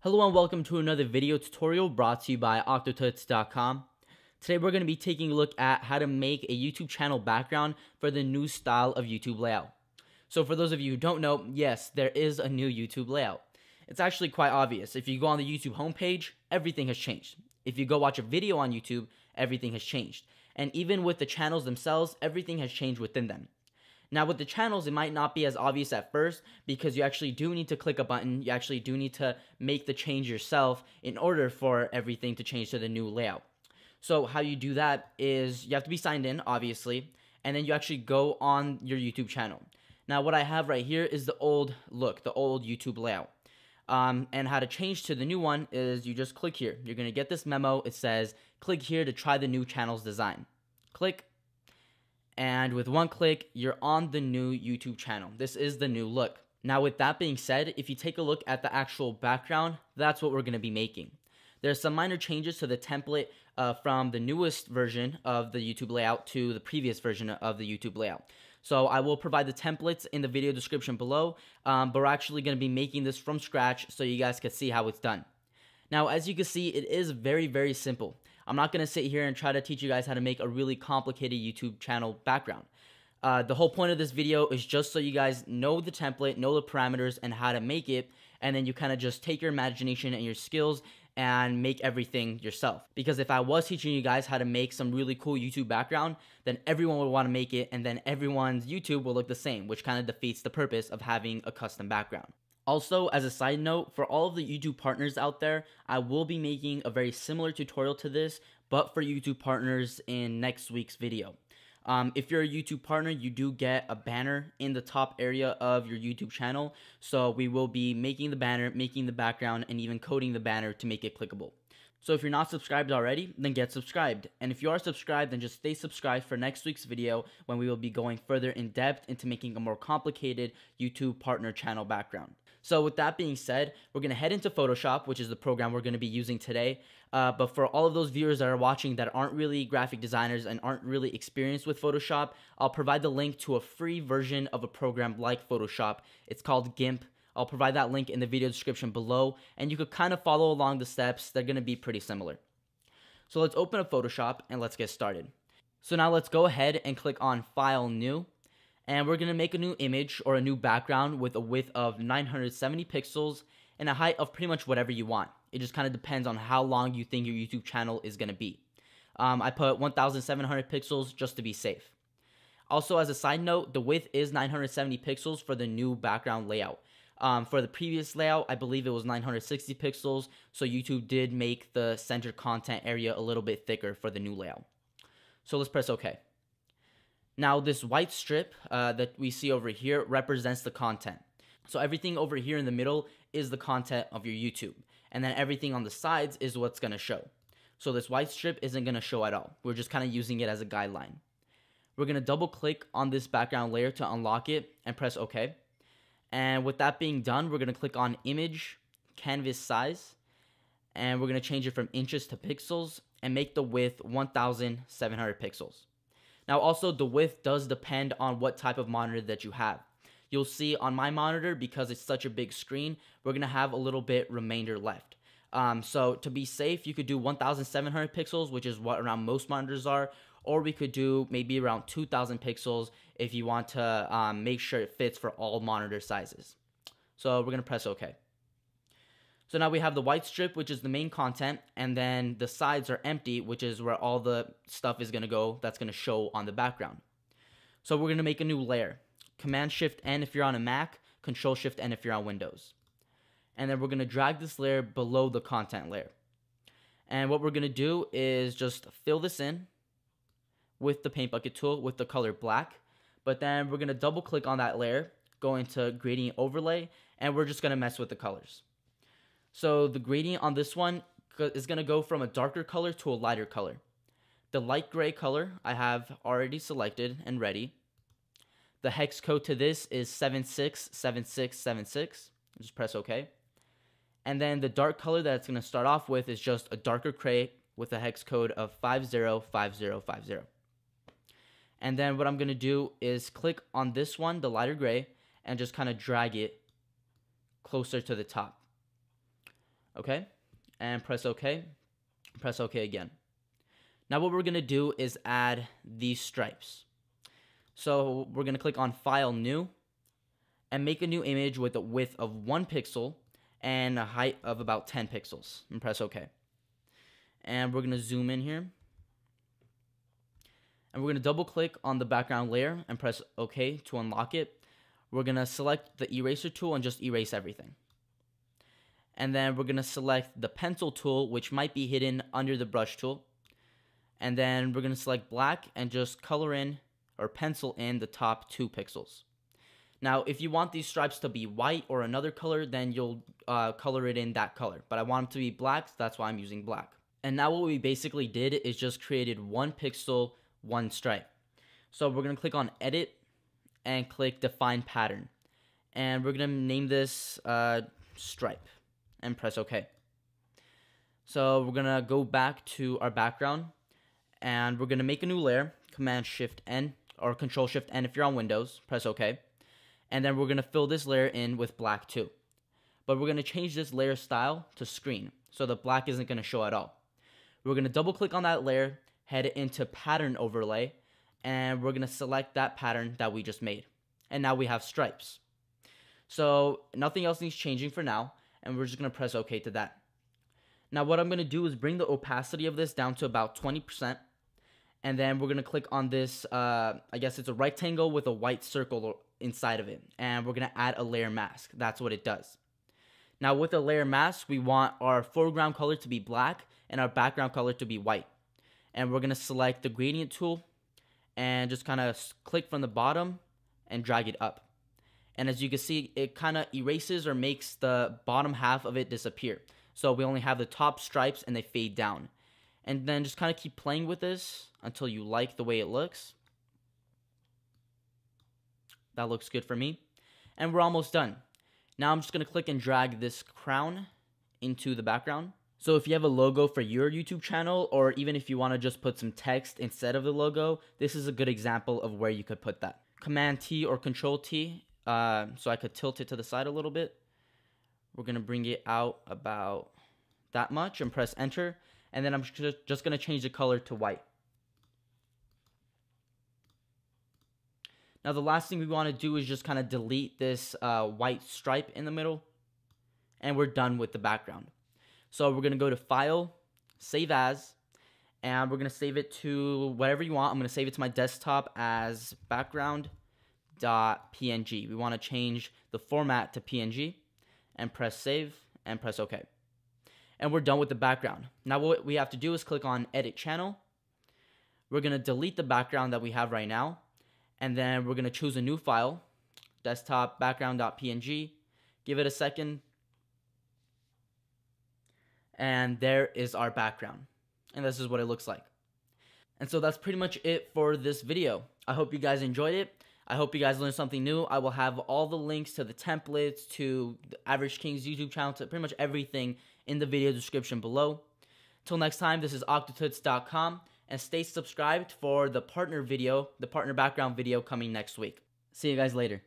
Hello and welcome to another video tutorial brought to you by Octotuts.com. Today we're going to be taking a look at how to make a YouTube channel background for the new style of YouTube layout. So for those of you who don't know, yes, there is a new YouTube layout. It's actually quite obvious. If you go on the YouTube homepage, everything has changed. If you go watch a video on YouTube, everything has changed. And even with the channels themselves, everything has changed within them. Now with the channels, it might not be as obvious at first because you actually do need to click a button, you actually do need to make the change yourself in order for everything to change to the new layout. So how you do that is you have to be signed in, obviously, and then you actually go on your YouTube channel. Now what I have right here is the old look, the old YouTube layout. And how to change to the new one is you just click here. You're going to get this memo. It says, click here to try the new channel's design. Click. And with one click, you're on the new YouTube channel. This is the new look. Now with that being said, if you take a look at the actual background, that's what we're going to be making. There's some minor changes to the template from the newest version of the YouTube layout to the previous version of the YouTube layout. So I will provide the templates in the video description below, but we're actually going to be making this from scratch so you guys can see how it's done. Now, as you can see, it is very, very simple. I'm not going to sit here and try to teach you guys how to make a really complicated YouTube channel background. The whole point of this video is just so you guys know the template, know the parameters and how to make it. And then you kind of just take your imagination and your skills and make everything yourself. Because if I was teaching you guys how to make some really cool YouTube background, then everyone would want to make it. And then everyone's YouTube will look the same, which kind of defeats the purpose of having a custom background. Also, as a side note, for all of the YouTube partners out there, I will be making a very similar tutorial to this, but for YouTube partners in next week's video. If you're a YouTube partner, you do get a banner in the top area of your YouTube channel. So we will be making the banner, making the background, and even coding the banner to make it clickable. So if you're not subscribed already, then get subscribed. And if you are subscribed, then just stay subscribed for next week's video when we will be going further in depth into making a more complicated YouTube partner channel background. So with that being said, we're going to head into Photoshop, which is the program we're going to be using today. But for all of those viewers that are watching that aren't really graphic designers and aren't really experienced with Photoshop, I'll provide the link to a free version of a program like Photoshop. It's called GIMP. I'll provide that link in the video description below, and you could kind of follow along the steps. They're going to be pretty similar. So let's open up Photoshop and let's get started. So now let's go ahead and click on File, New, and we're going to make a new image or a new background with a width of 970 pixels and a height of pretty much whatever you want. It just kind of depends on how long you think your YouTube channel is going to be. I put 1,700 pixels just to be safe. Also, as a side note, the width is 970 pixels for the new background layout. For the previous layout, I believe it was 960 pixels, so YouTube did make the center content area a little bit thicker for the new layout. So let's press OK. Now this white strip that we see over here represents the content. So everything over here in the middle is the content of your YouTube, and then everything on the sides is what's going to show. So this white strip isn't going to show at all. We're just kind of using it as a guideline. We're going to double click on this background layer to unlock it and press OK. And with that being done, we're going to click on Image, Canvas Size, and we're going to change it from inches to pixels and make the width 1,700 pixels. Now also, the width does depend on what type of monitor that you have. You'll see on my monitor, because it's such a big screen, we're going to have a little bit remainder left. So to be safe, you could do 1,700 pixels, which is what around most monitors are, or we could do maybe around 2,000 pixels if you want to make sure it fits for all monitor sizes. So we're going to press OK. So now we have the white strip, which is the main content, and then the sides are empty, which is where all the stuff is going to go that's going to show on the background. So we're going to make a new layer. Command-Shift-N if you're on a Mac, Control-Shift-N if you're on Windows. And then we're going to drag this layer below the content layer. And what we're going to do is just fill this in with the paint bucket tool with the color black, but then we're going to double click on that layer, go into gradient overlay, and we're just going to mess with the colors. So the gradient on this one is going to go from a darker color to a lighter color. The light gray color I have already selected and ready. The hex code to this is 767676. Just press OK. And then the dark color that it's going to start off with is just a darker gray with a hex code of 505050. And then what I'm going to do is click on this one, the lighter gray, and just kind of drag it closer to the top. okay, and press OK again. Now what we're going to do is add these stripes. So we're going to click on File, New, and make a new image with a width of 1 pixel and a height of about 10 pixels, and press OK. And we're going to zoom in here, and we're going to double click on the background layer and press OK to unlock it. We're going to select the eraser tool and just erase everything. And then we're going to select the pencil tool, which might be hidden under the brush tool. And then we're going to select black and just color in or pencil in the top 2 pixels. Now, if you want these stripes to be white or another color, then you'll color it in that color. But I want them to be black, so that's why I'm using black. And now what we basically did is just created 1 pixel, 1 stripe. So we're going to click on Edit and click Define Pattern. And we're going to name this Stripe and press OK. So we're going to go back to our background, and we're going to make a new layer. Command-Shift-N or Control-Shift-N if you're on Windows. Press OK. And then we're going to fill this layer in with black too. But we're going to change this layer style to screen, so the black isn't going to show at all. We're going to double click on that layer, head into Pattern Overlay, and we're going to select that pattern that we just made. And now we have stripes. So nothing else needs changing for now, and we're just going to press OK to that. Now what I'm going to do is bring the opacity of this down to about 20%, and then we're going to click on this, I guess it's a rectangle with a white circle inside of it, and we're going to add a layer mask. That's what it does. Now with a layer mask, we want our foreground color to be black and our background color to be white. And we're going to select the gradient tool and just kind of click from the bottom and drag it up. And as you can see, it kind of erases or makes the bottom half of it disappear. So we only have the top stripes and they fade down. And then just kind of keep playing with this until you like the way it looks. That looks good for me. And we're almost done. Now I'm just going to click and drag this crown into the background. So if you have a logo for your YouTube channel, or even if you want to just put some text instead of the logo, this is a good example of where you could put that. Command-T or Control-T, so I could tilt it to the side a little bit. We're going to bring it out about that much and press Enter. And then I'm just going to change the color to white. Now the last thing we want to do is just kind of delete this white stripe in the middle. And we're done with the background. So we're going to go to File, Save As, and we're going to save it to whatever you want. I'm going to save it to my desktop as background.png. We want to change the format to PNG, and press Save, and press OK. And we're done with the background. Now what we have to do is click on Edit Channel. We're going to delete the background that we have right now, and then we're going to choose a new file, desktop background.png, give it a second, and there is our background. And this is what it looks like. And so that's pretty much it for this video. I hope you guys enjoyed it. I hope you guys learned something new. I will have all the links to the templates, to the AverageKings YouTube channel, to pretty much everything in the video description below. Till next time, this is Octotuts.com, and stay subscribed for the partner background video coming next week. See you guys later.